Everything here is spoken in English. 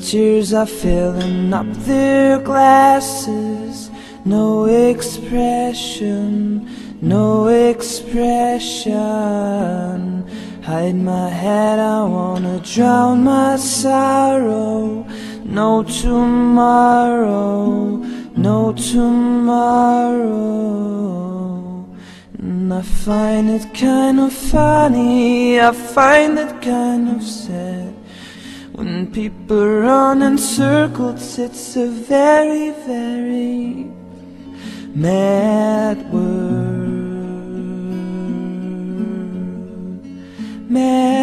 tears are filling up their glasses. No expression, no expression. Hide my head, I wanna drown my sorrow. No tomorrow, no tomorrow. And I find it kind of funny, I find it kind of sad. When people run in circles, it's a very, very mad world. Mad.